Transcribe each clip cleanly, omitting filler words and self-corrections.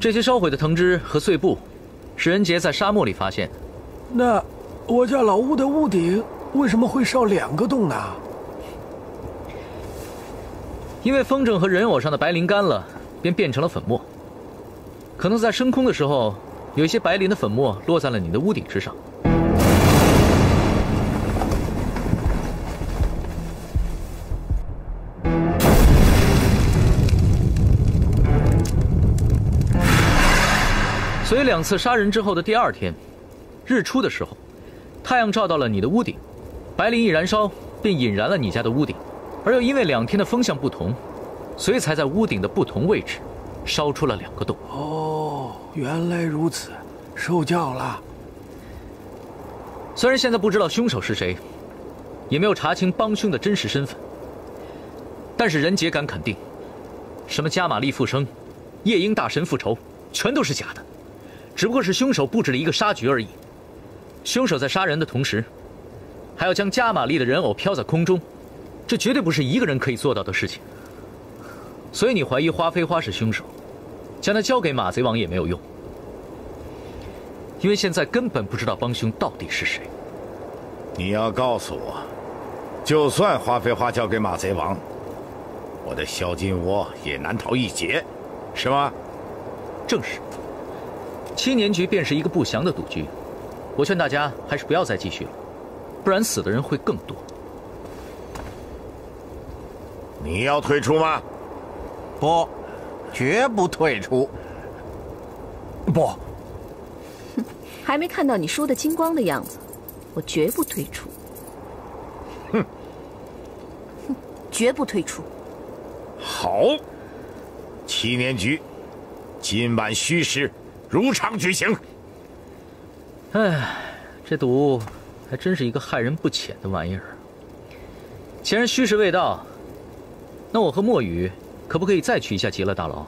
这些烧毁的藤枝和碎布，史恩杰在沙漠里发现。那我家老屋的屋顶为什么会烧两个洞呢？因为风筝和人偶上的白磷干了，便变成了粉末。可能在升空的时候，有一些白磷的粉末落在了你的屋顶之上。 所以两次杀人之后的第二天，日出的时候，太阳照到了你的屋顶，白磷一燃烧便引燃了你家的屋顶，而又因为两天的风向不同，所以才在屋顶的不同位置烧出了两个洞。哦，原来如此，受教了。虽然现在不知道凶手是谁，也没有查清帮凶的真实身份，但是人杰敢肯定，什么加玛利复生、夜鹰大神复仇，全都是假的。 只不过是凶手布置了一个杀局而已。凶手在杀人的同时，还要将加玛利的人偶飘在空中，这绝对不是一个人可以做到的事情。所以你怀疑花非花是凶手，将他交给马贼王也没有用，因为现在根本不知道帮凶到底是谁。你要告诉我，就算花非花交给马贼王，我的小金窝也难逃一劫，是吗？正是。 7年局便是一个不祥的赌局，我劝大家还是不要再继续了，不然死的人会更多。你要退出吗？不，绝不退出。不，还没看到你输得精光的样子，我绝不退出。哼，哼，绝不退出。好，7年局，今晚虚实。 如常举行。哎，这毒还真是一个害人不浅的玩意儿。既然虚实未到，那我和墨雨可不可以再去一下极乐大楼？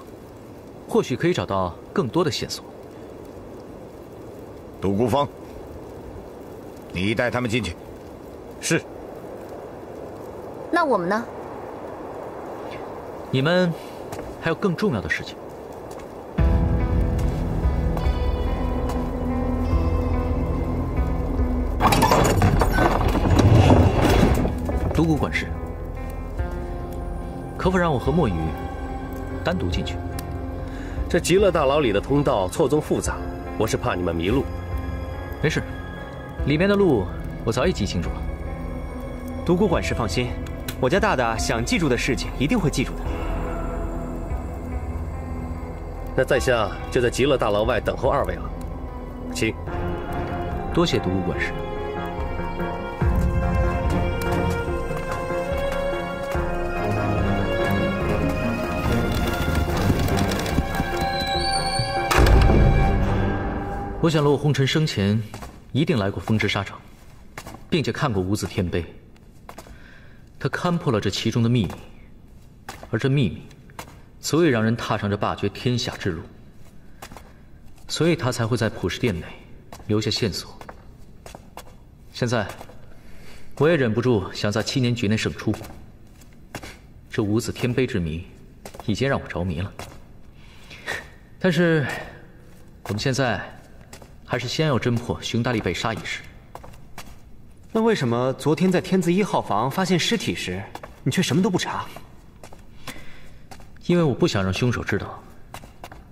或许可以找到更多的线索。独孤峰，你带他们进去。是。那我们呢？你们还有更重要的事情。 独孤管事，可否让我和墨雨单独进去？这极乐大牢里的通道错综复杂，我是怕你们迷路。没事，里面的路我早已记清楚了。独孤管事放心，我家大大想记住的事情一定会记住的。那在下就在极乐大牢外等候二位了，请。多谢独孤管事。 我想洛红尘生前一定来过风之沙场，并且看过无字天碑。他勘破了这其中的秘密，而这秘密，足以让人踏上这霸绝天下之路。所以他才会在普世殿内留下线索。现在，我也忍不住想在7年局内胜出。这无字天碑之谜，已经让我着迷了。但是，我们现在。 还是先要侦破熊大力被杀一事。那为什么昨天在天字1号房发现尸体时，你却什么都不查？因为我不想让凶手知道，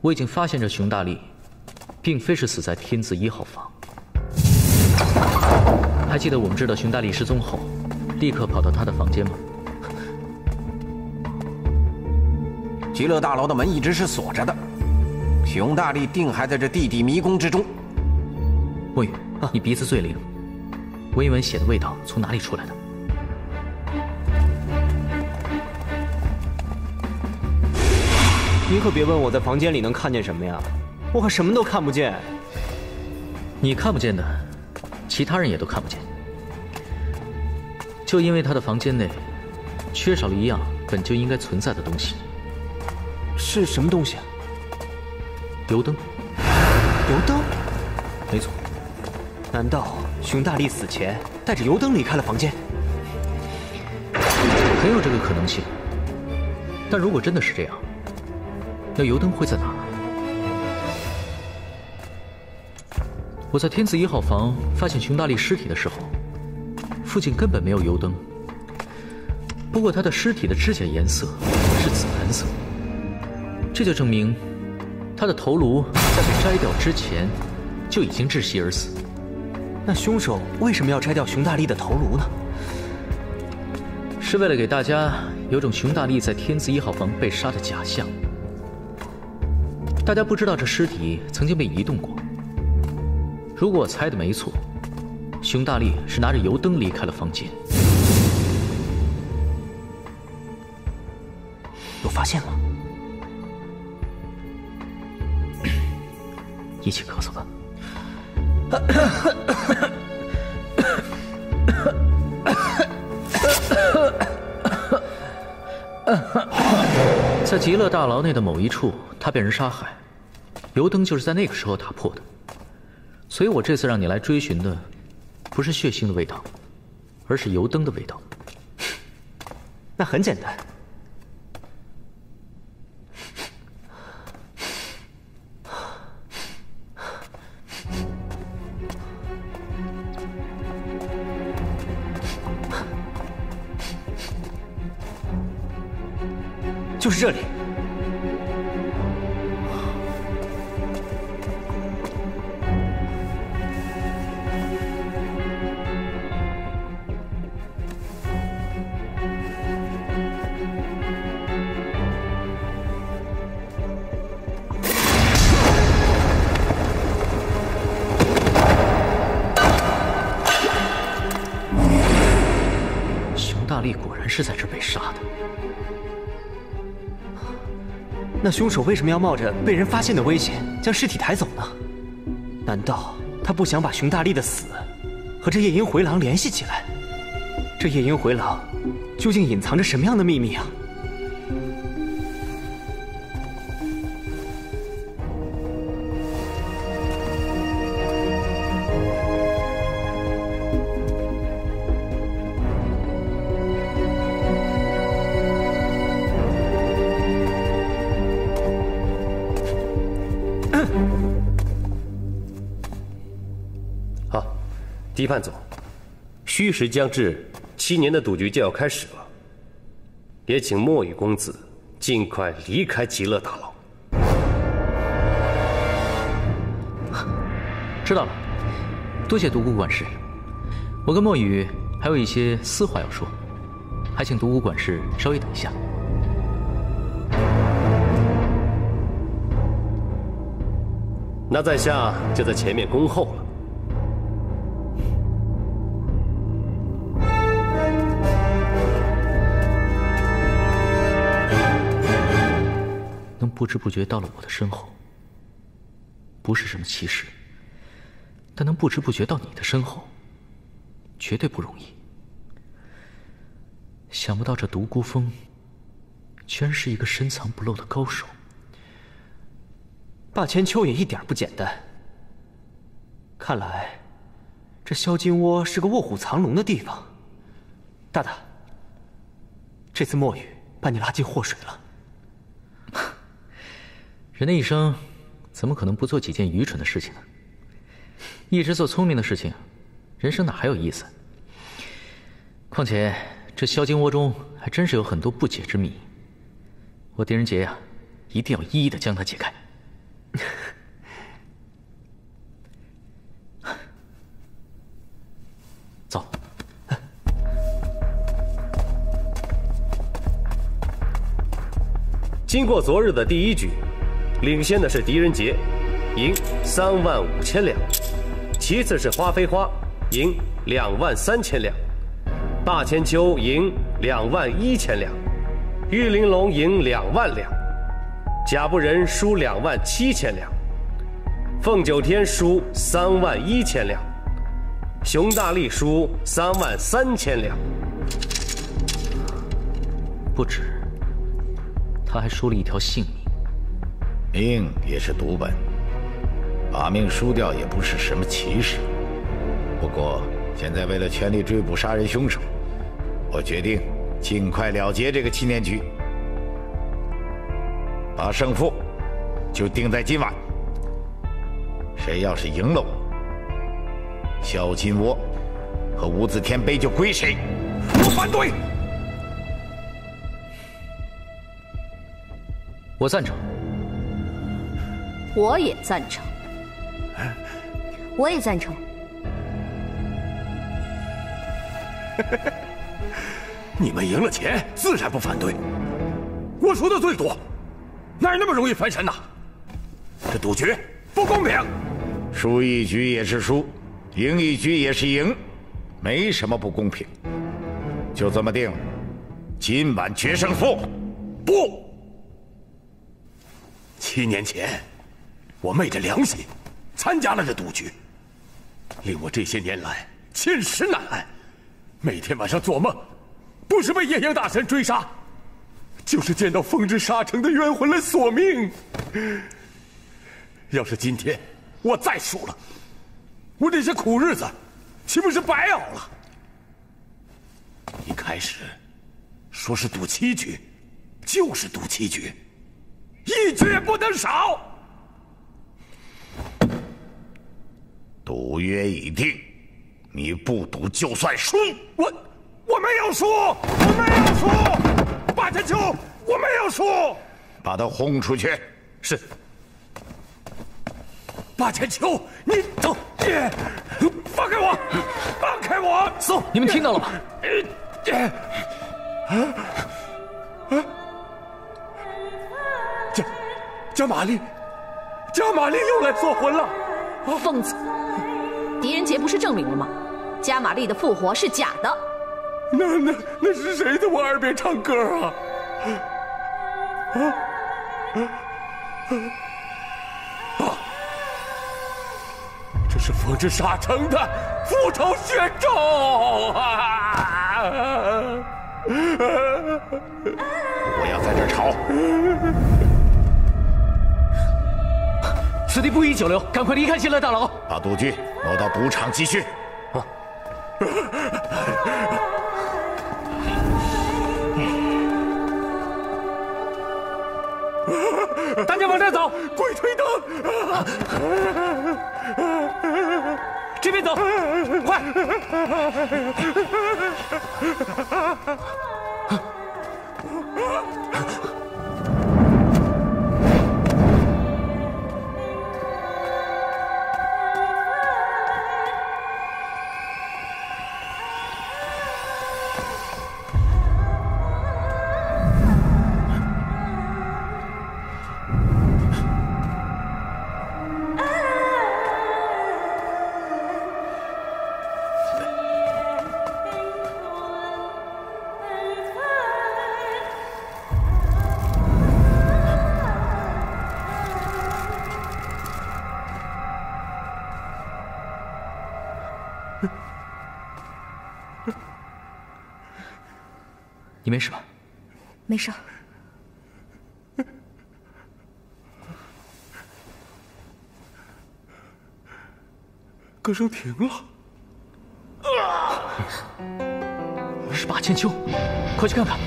我已经发现这熊大力，并非是死在天字1号房。还记得我们知道熊大力失踪后，立刻跑到他的房间吗？极乐大楼的门一直是锁着的，熊大力定还在这地底迷宫之中。 墨雨，你鼻子最灵，闻一闻血的味道从哪里出来的？你可别问我在房间里能看见什么呀，我可什么都看不见。你看不见的，其他人也都看不见。就因为他的房间内缺少了一样本就应该存在的东西。是什么东西啊？油灯。油灯？没错。 难道熊大力死前带着油灯离开了房间？很有这个可能性。但如果真的是这样，那油灯会在哪儿？我在天子一号房发现熊大力尸体的时候，附近根本没有油灯。不过他的尸体的指甲颜色是紫蓝色，这就证明他的头颅在被摘掉之前就已经窒息而死。那凶手为什么要摘掉熊大力的头颅呢？ 是为了给大家有种熊大力在天字一号房被杀的假象。大家不知道这尸体曾经被移动过。如果我猜的没错，熊大力是拿着油灯离开了房间。有发现吗？一起咳嗽吧。在极乐大牢内的某一处，他被人杀害，油灯就是在那个时候打破的。所以我这次让你来追寻的，不是血腥的味道，而是油灯的味道。那很简单。就是这里。熊大力果然是在这被杀的。 那凶手为什么要冒着被人发现的危险将尸体抬走呢？难道他不想把熊大力的死和这夜莺回廊联系起来？这夜莺回廊究竟隐藏着什么样的秘密啊？狄盼总，戌时将至，7年的赌局就要开始了，也请墨雨公子尽快离开极乐大牢。知道了，多谢独孤管事。我跟墨雨还有一些私话要说，还请独孤管事稍微等一下。 那在下就在前面恭候了。能不知不觉到了我的身后，不是什么奇事，但能不知不觉到你的身后，绝对不容易。想不到这独孤峰，居然是一个深藏不露的高手。 霸千秋也一点不简单。看来，这萧金窝是个卧虎藏龙的地方。大大，这次墨雨把你拉进祸水了。人的一生，怎么可能不做几件愚蠢的事情呢？一直做聪明的事情，人生哪还有意思？况且这萧金窝中还真是有很多不解之谜，我狄仁杰呀，一定要一一的将它解开。 走。经过昨日的第一局，领先的是狄仁杰，赢35000两；其次是花非花，赢23000两；霸千秋赢21000两；玉玲珑赢20000两。 甲不仁输27000两，凤九天输31000两，熊大力输33000两，不止，他还输了一条性命。命也是赌本，把命输掉也不是什么奇事。不过现在为了全力追捕杀人凶手，我决定尽快了结这个7年局。 把胜负就定在今晚，谁要是赢了我，小金窝和武子天杯就归谁。我反对，我赞成，我也赞成，我也赞成。你们赢了钱，自然不反对。我输的最多，哪有那么容易翻身呐？这赌局不公平，输一局也是输，赢一局也是赢，没什么不公平。就这么定了，今晚决胜负。不，7年前，我昧着良心参加了这赌局，令我这些年来寝食难安，每天晚上做梦，不是被夜鹰大神追杀，就是见到风之沙城的冤魂来索命。要是今天我再输了，我这些苦日子岂不是白熬了？一开始说是赌7局，就是赌7局，一局也不能少。赌约已定，你不赌就算输。我没有输，我没有输，八千秋，我没有输。把他轰出去。是。八千秋，你走！放开我！放开我！走！你们听到了吗？加玛丽又来做魂了！疯子！狄仁杰不是证明了吗？加玛丽的复活是假的。那是谁在我耳边唱歌啊？这是风之沙城的复仇血咒啊！我要在这吵！此地不宜久留，赶快离开新来大牢，把赌具挪到赌场继续。啊！大家往这走，鬼推灯！这边走，快！你没事吧？没事。歌声停了。是八千秋，快去看看。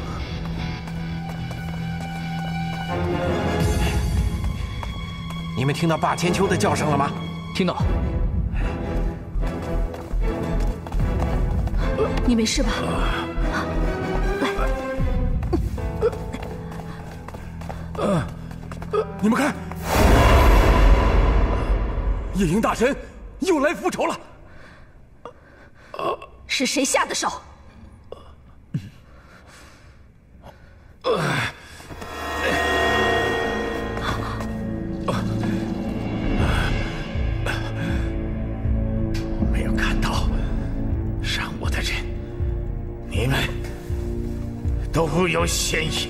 你们听到八千秋的叫声了吗？听到了。你没事吧？你们看，夜鹰大神又来复仇了。是谁下的手？没有看到伤我的人，你们都有嫌疑。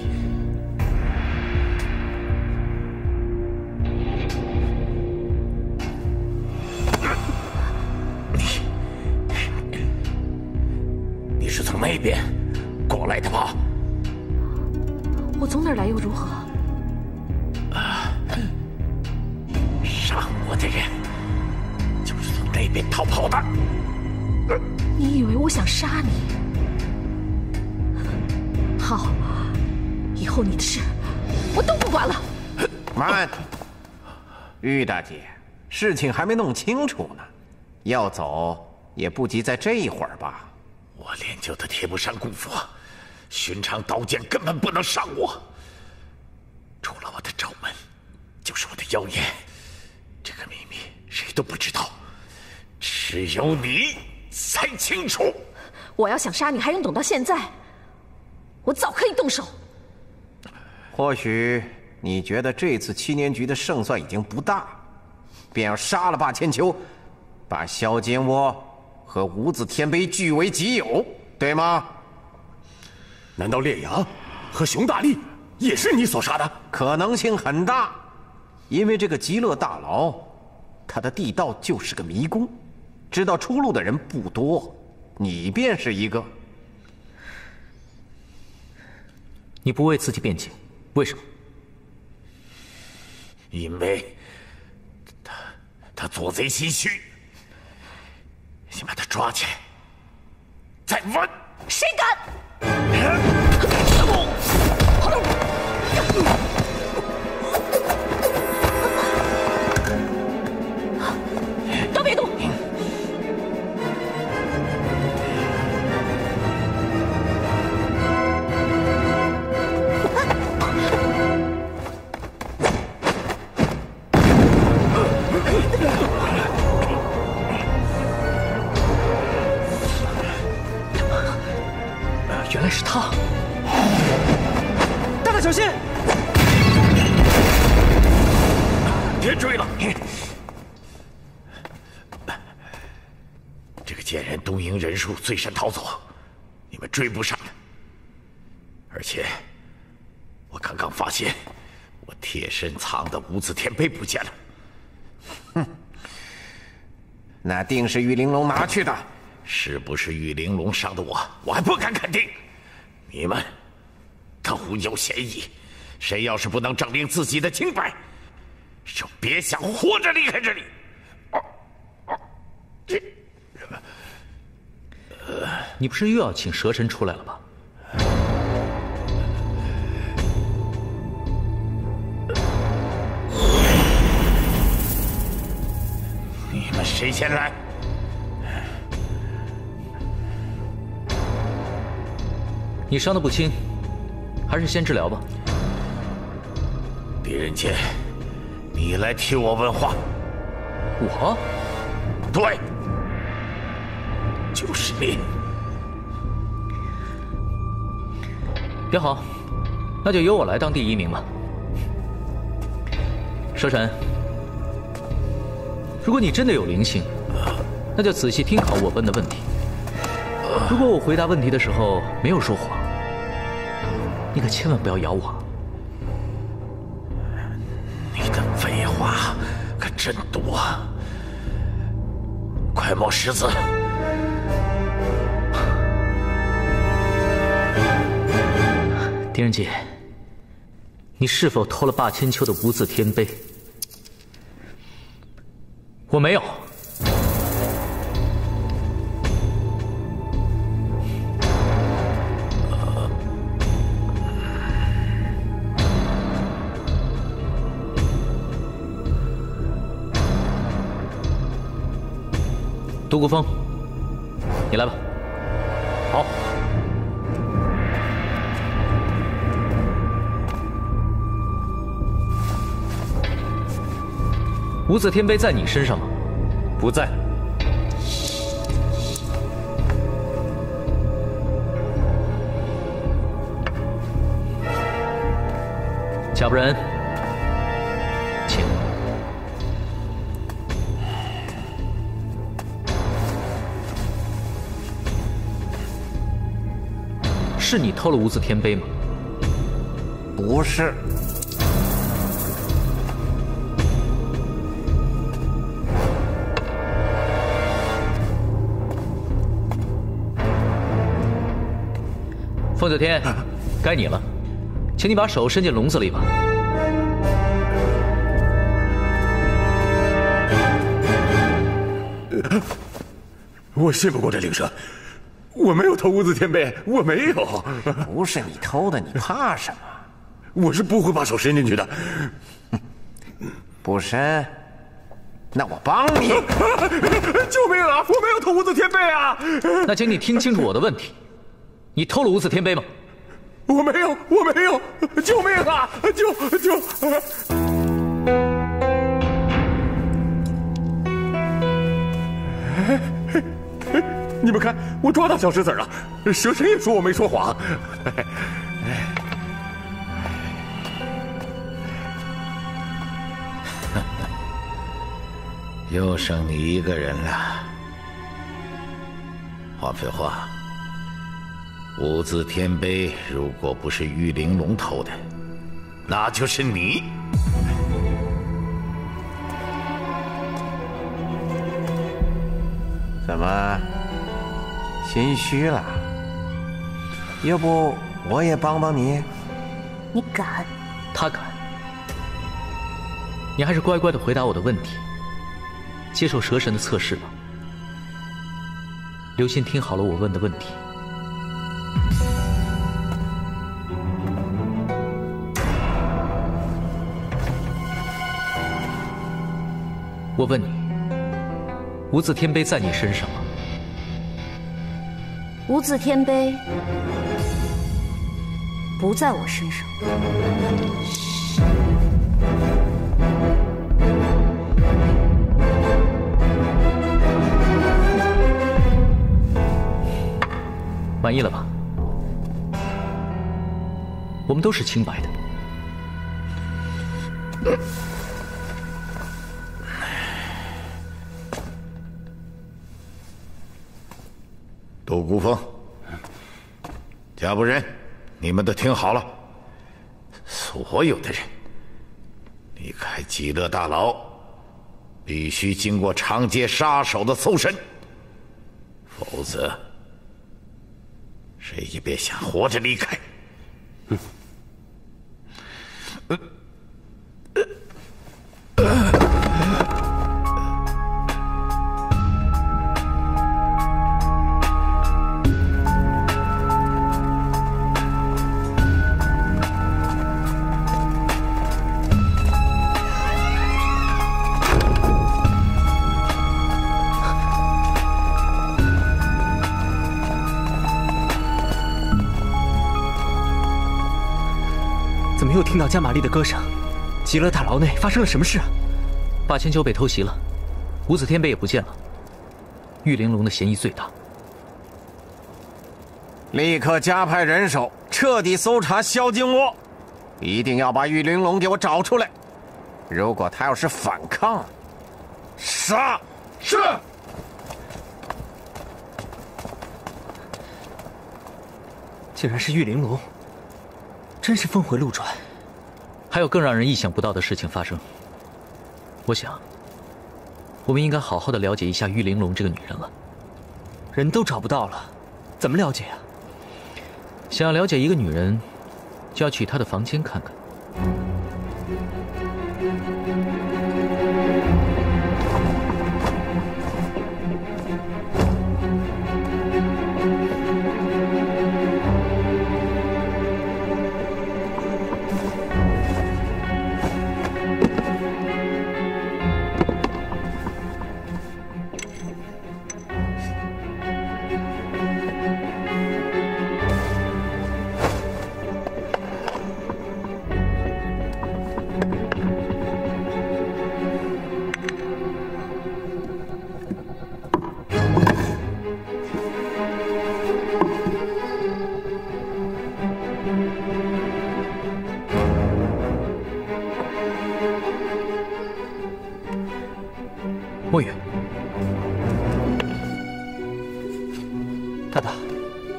玉大姐，事情还没弄清楚呢，要走也不及在这一会儿吧？我练就的铁布衫功夫，寻常刀剑根本不能伤我。除了我的掌门，就是我的妖言，这个秘密谁都不知道，只有你才清楚。我要想杀你，还用等到现在？我早可以动手。或许你觉得这次七年局的胜算已经不大，便要杀了霸千秋。 把萧金窝和无字天碑据为己有，对吗？难道烈阳和熊大力也是你所杀的？可能性很大，因为这个极乐大牢，它的地道就是个迷宫，知道出路的人不多，你便是一个。你不为自己辩解，为什么？因为他做贼心虚。 先把他抓起来，再问谁敢！都别动！原来是他！大哥，小心！别追了！这个贱人东营人数最善逃走，你们追不上。而且，我刚刚发现，我贴身藏的无字天碑不见了。哼，那定是玉玲珑拿去的。 是不是玉玲珑伤的我？我还不敢肯定。你们都有嫌疑，谁要是不能证明自己的清白，就别想活着离开这里。你不是又要请蛇神出来了吗？你们谁先来？ 你伤得不轻，还是先治疗吧。狄仁杰，你来替我问话。我？对，就是你。也好，那就由我来当第一名吧。蛇神，如果你真的有灵性，那就仔细听好我问的问题。如果我回答问题的时候没有说谎。 你可千万不要咬我！你的废话可真多！快冒石子！狄仁杰，你是否偷了霸千秋的无字天碑？我没有。独孤风，你来吧。好。无字天碑在你身上吗？不在。贾不仁。 是你偷了无字天碑吗？不是。凤九天，该你了，请你把手伸进笼子里吧。我信不过这灵蛇。 我没有偷无字天碑，我没有。不是你偷的，你怕什么？我是不会把手伸进去的。不伸，那我帮你。救命啊！我没有偷无字天碑啊！那请你听清楚我的问题，你偷了无字天碑吗？我没有，我没有！救命啊！救！你们看，我抓到小石子了。蛇神也说我没说谎。又剩你一个人了，黄飞花。无字天碑如果不是玉玲珑偷的，那就是你。怎么心虚了？要不我也帮帮你？你敢？他敢。你还是乖乖的回答我的问题。 接受蛇神的测试吧，留心听好了我问的问题。我问你，无字天碑在你身上吗？无字天碑不在我身上。 满意了吧？我们都是清白的。杜孤峰、贾不仁，你们都听好了，所有的人离开极乐大牢，必须经过长街杀手的搜身，否则。 谁也别想活着离开！听到加玛丽的歌声，极乐大牢内发生了什么事啊？8,900被偷袭了，无字天碑也不见了，玉玲珑的嫌疑最大。立刻加派人手，彻底搜查萧金窝，一定要把玉玲珑给我找出来。如果他要是反抗，杀！是。竟然是玉玲珑，真是峰回路转。 还有更让人意想不到的事情发生。我想，我们应该好好的了解一下玉玲珑这个女人了。人都找不到了，怎么了解啊？想要了解一个女人，就要去她的房间看看。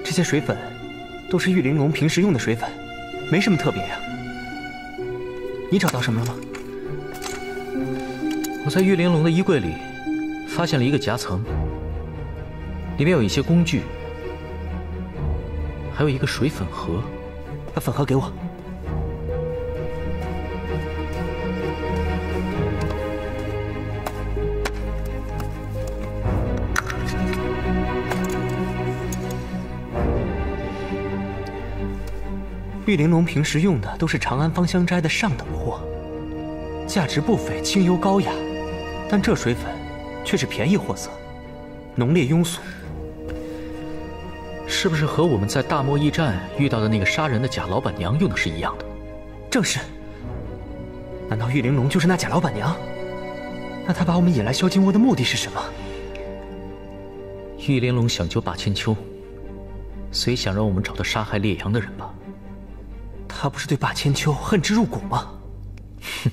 这些水粉都是玉玲珑平时用的水粉，没什么特别呀。你找到什么了吗？我在玉玲珑的衣柜里发现了一个夹层，里面有一些工具，还有一个水粉盒。把粉盒给我。玉玲珑平时用的都是长安芳香斋的上等货，价值不菲，清幽高雅。但这水粉却是便宜货色，浓烈庸俗，是不是和我们在大漠驿站遇到的那个杀人的贾老板娘用的是一样的？正是。难道玉玲珑就是那贾老板娘？那她把我们引来萧金窝的目的是什么？玉玲珑想救霸千秋，所以想让我们找到杀害烈阳的人吧？她不是对霸千秋恨之入骨吗？哼，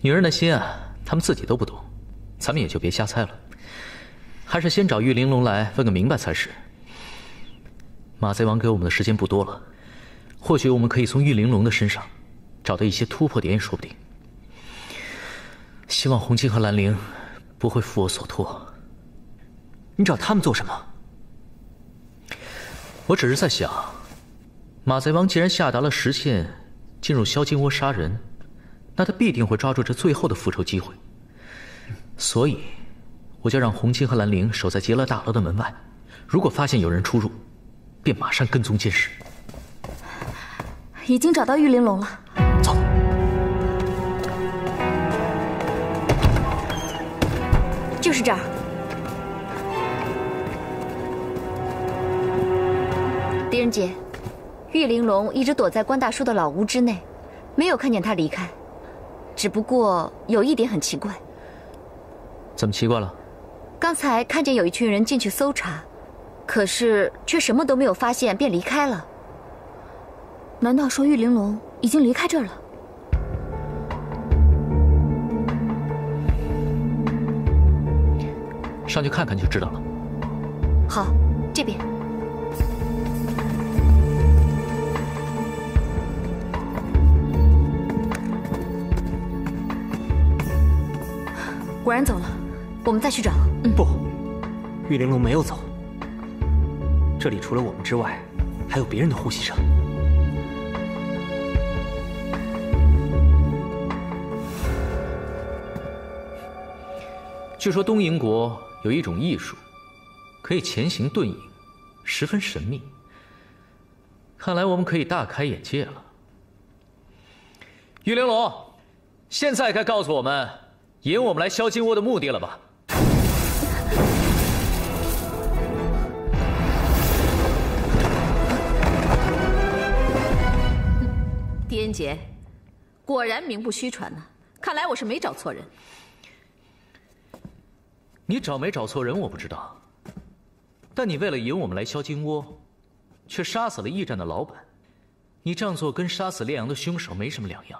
女人的心啊，她们自己都不懂，咱们也就别瞎猜了。还是先找玉玲珑来问个明白才是。马贼王给我们的时间不多了，或许我们可以从玉玲珑的身上找到一些突破点也说不定。希望红青和兰陵不会负我所托。你找他们做什么？我只是在想，马贼王既然下达了时限，进入萧金窝杀人，那他必定会抓住这最后的复仇机会。所以，我就让红青和兰陵守在杰勒大楼的门外，如果发现有人出入，便马上跟踪监视。已经找到玉玲珑了，走。就是这儿。狄仁杰，玉玲珑一直躲在关大叔的老屋之内，没有看见他离开。只不过有一点很奇怪。怎么奇怪了？刚才看见有一群人进去搜查，可是却什么都没有发现，便离开了。难道说玉玲珑已经离开这儿了？上去看看就知道了。好，这边。果然走了。我们再去找。不，玉玲珑没有走。这里除了我们之外，还有别人的呼吸声。据说东瀛国有一种艺术，可以前行遁影，十分神秘。看来我们可以大开眼界了。玉玲珑，现在该告诉我们引我们来萧金窝的目的了吧？狄仁杰，果然名不虚传呐！看来我是没找错人。你找没找错人我不知道，但你为了引我们来萧金窝，却杀死了驿站的老板。你这样做跟杀死烈阳的凶手没什么两样，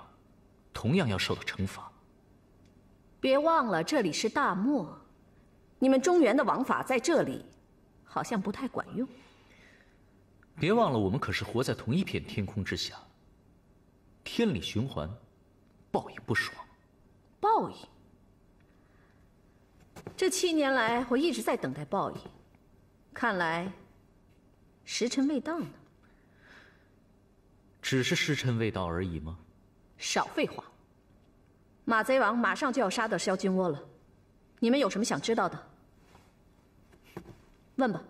同样要受到惩罚。别忘了这里是大漠，你们中原的王法在这里好像不太管用。别忘了我们可是活在同一片天空之下。天理循环，报应不爽。报应？这7年来，我一直在等待报应，看来时辰未到呢。只是时辰未到而已吗？少废话！马贼王马上就要杀到萧金窝了，你们有什么想知道的？问吧。